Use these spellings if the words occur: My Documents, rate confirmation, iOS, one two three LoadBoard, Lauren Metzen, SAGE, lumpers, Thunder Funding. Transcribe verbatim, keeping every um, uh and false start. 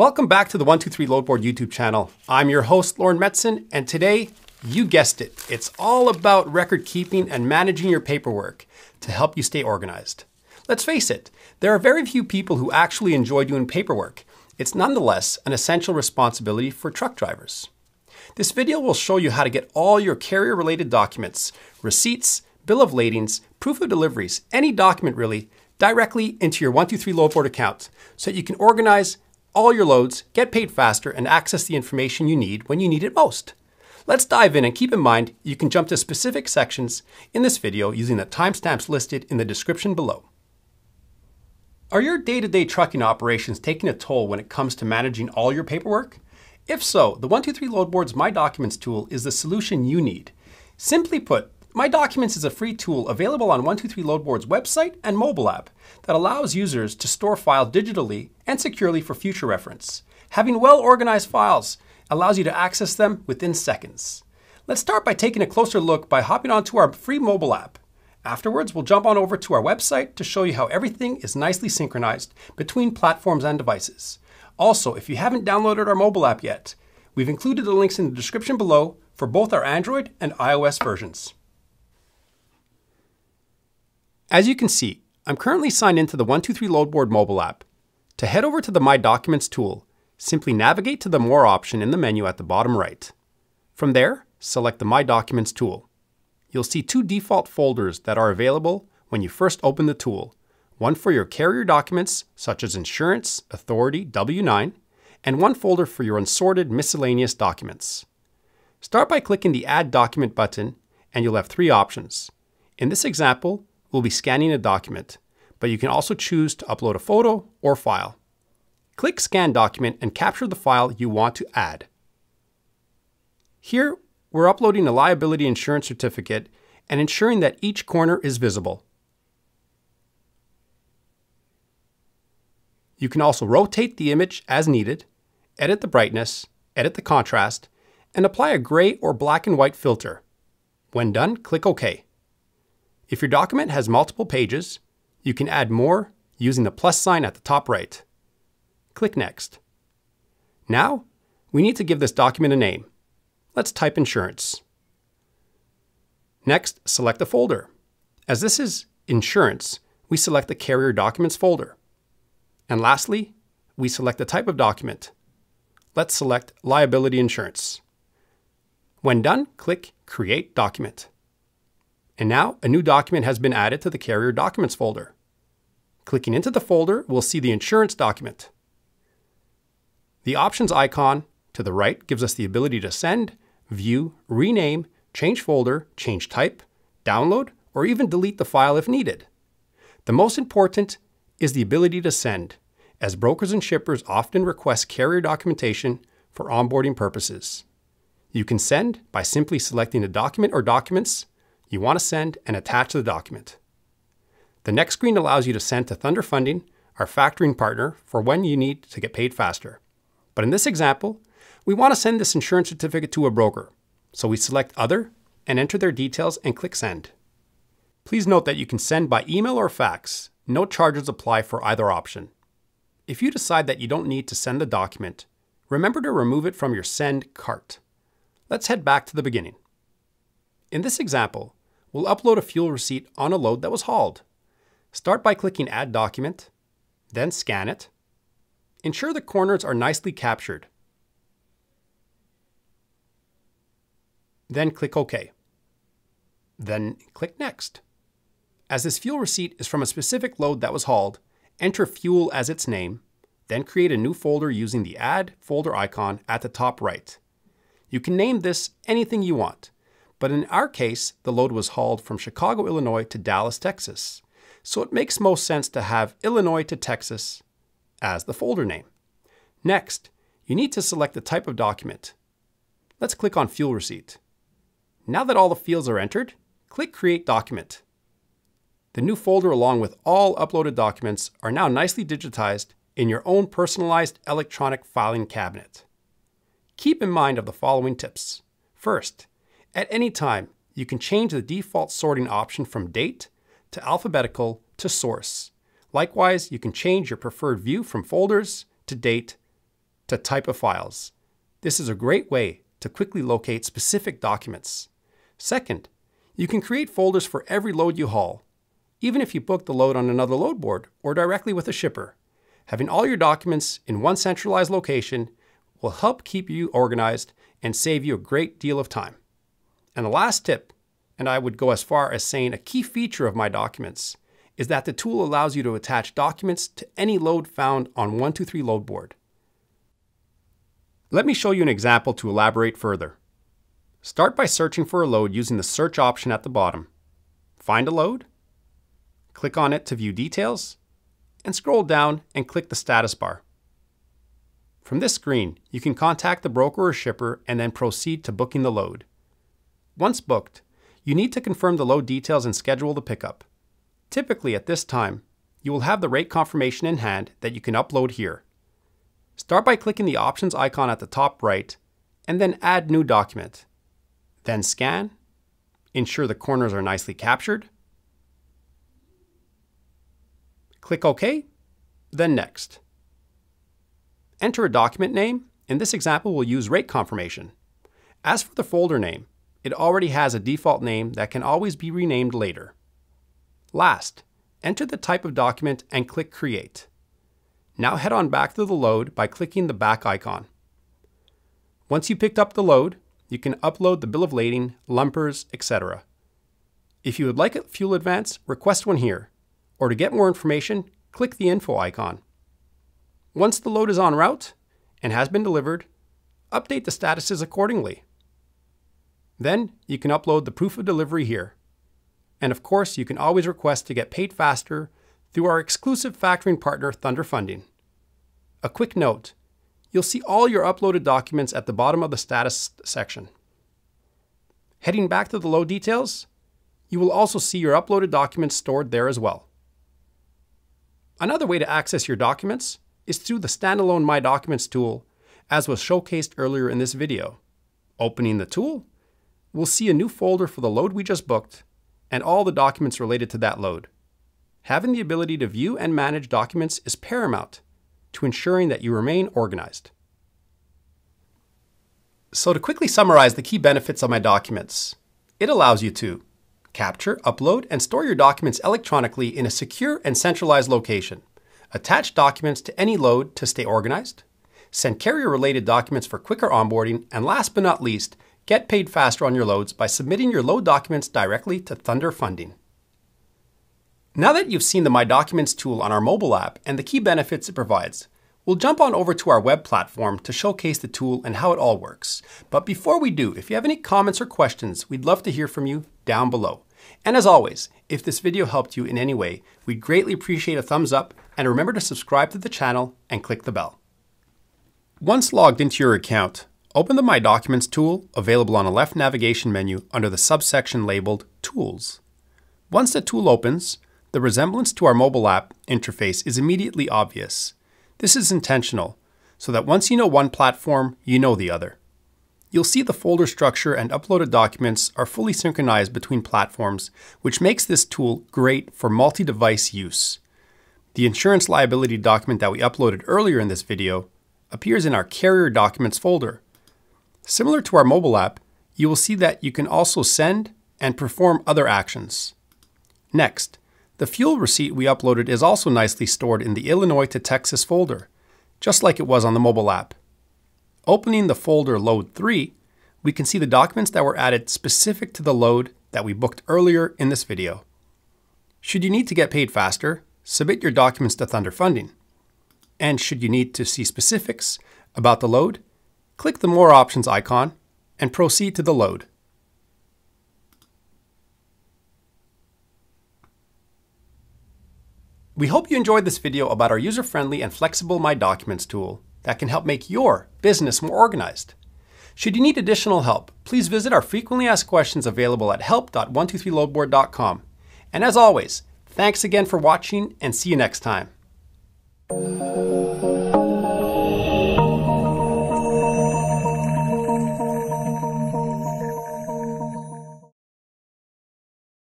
Welcome back to the one two three LoadBoard YouTube channel. I'm your host, Lauren Metzen, and today, you guessed it, it's all about record keeping and managing your paperwork to help you stay organized. Let's face it, there are very few people who actually enjoy doing paperwork. It's nonetheless an essential responsibility for truck drivers. This video will show you how to get all your carrier-related documents, receipts, bill of ladings, proof of deliveries, any document really, directly into your one two three LoadBoard account so that you can organize all your loads, get paid faster, and access the information you need when you need it most. Let's dive in, and keep in mind, you can jump to specific sections in this video using the timestamps listed in the description below. Are your day-to-day trucking operations taking a toll when it comes to managing all your paperwork? If so, the one two three LoadBoard's My Documents tool is the solution you need. Simply put, My Documents is a free tool available on one two three LoadBoard's website and mobile app that allows users to store files digitally and securely for future reference. Having well-organized files allows you to access them within seconds. Let's start by taking a closer look by hopping onto our free mobile app. Afterwards, we'll jump on over to our website to show you how everything is nicely synchronized between platforms and devices. Also, if you haven't downloaded our mobile app yet, we've included the links in the description below for both our Android and iOS versions. As you can see, I'm currently signed into the one two three LoadBoard mobile app. To head over to the My Documents tool, simply navigate to the More option in the menu at the bottom right. From there, select the My Documents tool. You'll see two default folders that are available when you first open the tool, one for your carrier documents, such as insurance, authority, W nine, and one folder for your unsorted miscellaneous documents. Start by clicking the Add Document button, and you'll have three options. In this example, we'll be scanning a document, but you can also choose to upload a photo or file. Click Scan Document and capture the file you want to add. Here, we're uploading a liability insurance certificate and ensuring that each corner is visible. You can also rotate the image as needed, edit the brightness, edit the contrast, and apply a gray or black and white filter. When done, click OK. If your document has multiple pages, you can add more using the plus sign at the top right. Click Next. Now, we need to give this document a name. Let's type insurance. Next, select a folder. As this is insurance, we select the carrier documents folder. And lastly, we select the type of document. Let's select liability insurance. When done, click Create Document. And now a new document has been added to the carrier documents folder. Clicking into the folder, we'll see the insurance document. The options icon to the right gives us the ability to send, view, rename, change folder, change type, download, or even delete the file if needed. The most important is the ability to send, as brokers and shippers often request carrier documentation for onboarding purposes. You can send by simply selecting the document or documents you want to send and attach the document. The next screen allows you to send to Thunder Funding, our factoring partner, for when you need to get paid faster. But in this example, we want to send this insurance certificate to a broker. So we select Other and enter their details and click Send. Please note that you can send by email or fax. No charges apply for either option. If you decide that you don't need to send the document, remember to remove it from your send cart. Let's head back to the beginning. In this example, we'll upload a fuel receipt on a load that was hauled. Start by clicking Add Document, then scan it. Ensure the corners are nicely captured. Then click OK. Then click Next. As this fuel receipt is from a specific load that was hauled, enter fuel as its name, then create a new folder using the Add Folder icon at the top right. You can name this anything you want. But in our case, the load was hauled from Chicago, Illinois to Dallas, Texas. So it makes most sense to have Illinois to Texas as the folder name. Next, you need to select the type of document. Let's click on Fuel Receipt. Now that all the fields are entered, click Create Document. The new folder along with all uploaded documents are now nicely digitized in your own personalized electronic filing cabinet. Keep in mind of the following tips. First, at any time, you can change the default sorting option from date to alphabetical to source. Likewise, you can change your preferred view from folders to date to type of files. This is a great way to quickly locate specific documents. Second, you can create folders for every load you haul, even if you book the load on another load board or directly with a shipper. Having all your documents in one centralized location will help keep you organized and save you a great deal of time. And the last tip, and I would go as far as saying a key feature of My Documents, is that the tool allows you to attach documents to any load found on one two three LoadBoard. Let me show you an example to elaborate further. Start by searching for a load using the search option at the bottom. Find a load, click on it to view details, and scroll down and click the status bar. From this screen, you can contact the broker or shipper and then proceed to booking the load. Once booked, you need to confirm the load details and schedule the pickup. Typically at this time, you will have the rate confirmation in hand that you can upload here. Start by clicking the options icon at the top right and then add new document. Then scan, ensure the corners are nicely captured, click OK, then next. Enter a document name. In this example, we'll use rate confirmation. As for the folder name, it already has a default name that can always be renamed later. Last, enter the type of document and click Create. Now head on back to the load by clicking the back icon. Once you picked up the load, you can upload the bill of lading, lumpers, et cetera. If you would like a fuel advance, request one here, or to get more information, click the info icon. Once the load is en route and has been delivered, update the statuses accordingly. Then you can upload the proof of delivery here. And of course, you can always request to get paid faster through our exclusive factoring partner, Thunder Funding. A quick note, you'll see all your uploaded documents at the bottom of the status section. Heading back to the load details, you will also see your uploaded documents stored there as well. Another way to access your documents is through the standalone My Documents tool, as was showcased earlier in this video. Opening the tool, we'll see a new folder for the load we just booked and all the documents related to that load. Having the ability to view and manage documents is paramount to ensuring that you remain organized. So to quickly summarize the key benefits of My Documents, it allows you to capture, upload, and store your documents electronically in a secure and centralized location, attach documents to any load to stay organized, send carrier-related documents for quicker onboarding, and last but not least, get paid faster on your loads by submitting your load documents directly to Thunder Funding. Now that you've seen the My Documents tool on our mobile app and the key benefits it provides, we'll jump on over to our web platform to showcase the tool and how it all works. But before we do, if you have any comments or questions, we'd love to hear from you down below. And as always, if this video helped you in any way, we'd greatly appreciate a thumbs up, and remember to subscribe to the channel and click the bell. Once logged into your account, open the My Documents tool available on the left navigation menu under the subsection labeled Tools. Once the tool opens, the resemblance to our mobile app interface is immediately obvious. This is intentional, so that once you know one platform, you know the other. You'll see the folder structure and uploaded documents are fully synchronized between platforms, which makes this tool great for multi-device use. The insurance liability document that we uploaded earlier in this video appears in our Carrier Documents folder. Similar to our mobile app, you will see that you can also send and perform other actions. Next, the fuel receipt we uploaded is also nicely stored in the Illinois to Texas folder, just like it was on the mobile app. Opening the folder Load three, we can see the documents that were added specific to the load that we booked earlier in this video. Should you need to get paid faster, submit your documents to Thunder Funding. And should you need to see specifics about the load, click the More Options icon and proceed to the load. We hope you enjoyed this video about our user-friendly and flexible My Documents tool that can help make your business more organized. Should you need additional help, please visit our frequently asked questions available at help dot one two three loadboard dot com. And as always, thanks again for watching and see you next time.